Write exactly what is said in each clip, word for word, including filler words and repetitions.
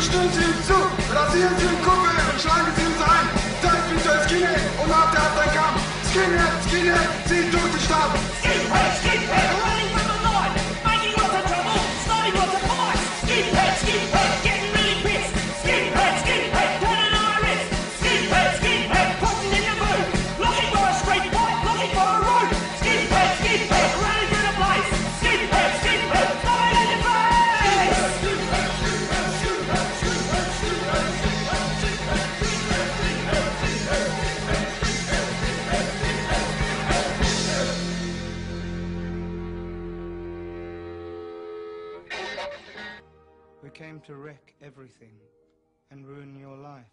Eine Stunde hinzu, rasieren Sie den Kumpel und schlagen Sie uns ein. Seid bitte Skinhead und habt ihr dein Kampf. Skinhead, Skinhead, zieht durch den Stamm. Skinhead, Skinhead, running with the Lord, making lots of trouble, starting lots of fights. Skinhead, Skinhead, getting really pissed. Skinhead, Skinhead, turning on my wrist. Skinhead, Skinhead, putting in the mood, looking for a street fight, looking for a road. Skinhead, Skinhead, running through the place. Skinhead, Skinhead, throwing in the face. We came to wreck everything and ruin your life.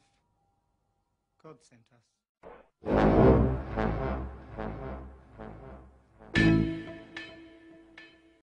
God sent us.